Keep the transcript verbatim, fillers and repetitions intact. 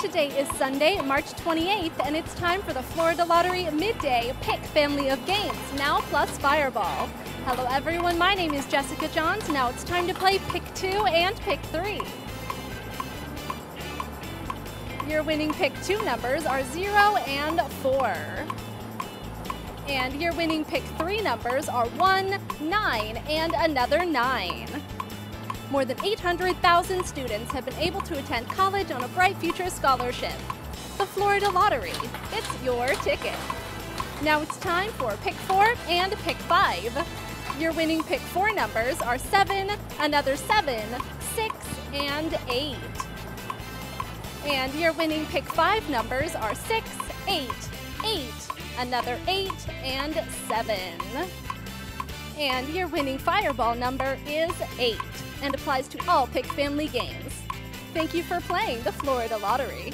Today is Sunday, March twenty-eighth, and it's time for the Florida Lottery Midday Pick family of games, now plus Fireball. Hello everyone, my name is Jessica Johns. Now it's time to play Pick two and Pick three. Your winning Pick two numbers are zero and four. And your winning Pick three numbers are one, nine, and another nine. More than eight hundred thousand students have been able to attend college on a Bright Future scholarship. The Florida Lottery, it's your ticket. Now it's time for Pick four and Pick five. Your winning Pick four numbers are seven, another seven, six, and eight. And your winning Pick five numbers are six, eight, eight, another eight, and seven. And your winning Fireball number is eight and applies to all Pick family games. Thank you for playing the Florida Lottery.